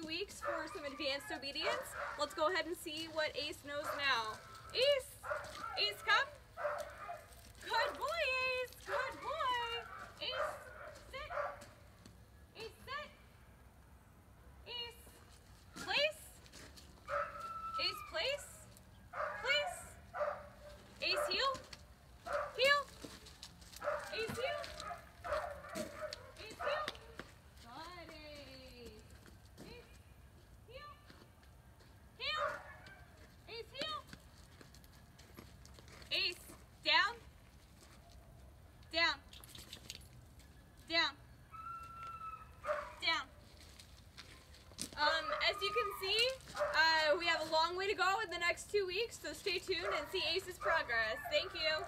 2 weeks for some advanced obedience. Let's go ahead and see what Ace knows now. Ace! Ace, come! Good boy, Ace! Good boy! Ace, sit! Ace, sit! Ace, place! Ace, place! Place! Ace, heel! Heel! Ace, heel! Ace, heel! Good, Ace! Ace, heel! Heel! Ace, heel! Ace, down! Down! Down! Down! As you can see, we have a long way to go in the next 2 weeks, so stay tuned and see Ace's progress. Thank you.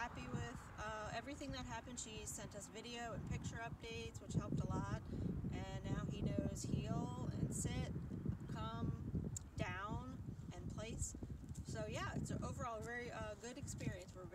happy with everything that happened. She sent us video and picture updates, which helped a lot. And now he knows heel and sit, come, down, and place. So yeah, it's an overall very good experience. We're